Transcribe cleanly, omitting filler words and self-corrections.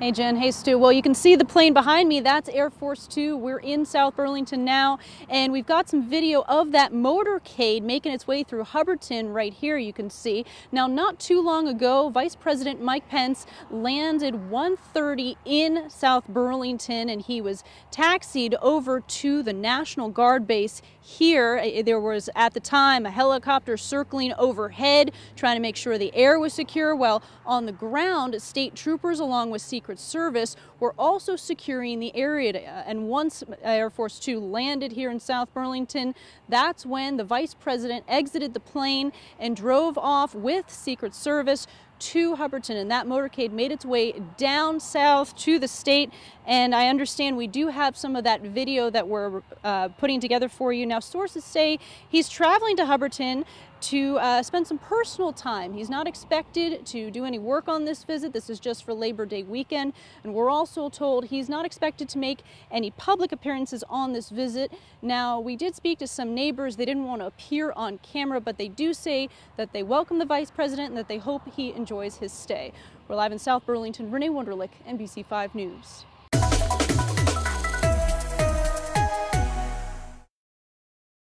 Hey Jen, hey Stu. Well, you can see the plane behind me. That's Air Force Two. We're in South Burlington now, and we've got some video of that motorcade making its way through Hubbardton right here, you can see. Now, not too long ago, Vice President Mike Pence landed 1:30 in South Burlington, and he was taxied over to the National Guard base here. There was, at the time, a helicopter circling overhead, trying to make sure the air was secure. Well, on the ground, state troopers, along with Secret Service, were also securing the area. And once Air Force Two landed here in South Burlington, that's when the Vice President exited the plane and drove off with Secret Service to Hubbardton, and that motorcade made its way down south to the state. And I understand we do have some of that video that we're putting together for you. Now, sources say he's traveling to Hubbardton to spend some personal time. He's not expected to do any work on this visit. This is just for Labor Day weekend. And we're also told he's not expected to make any public appearances on this visit. Now, we did speak to some neighbors. They didn't want to appear on camera, but they do say that they welcome the Vice President and that they hope he enjoys his stay. We're live in South Burlington. Renee Wunderlich, NBC5 News.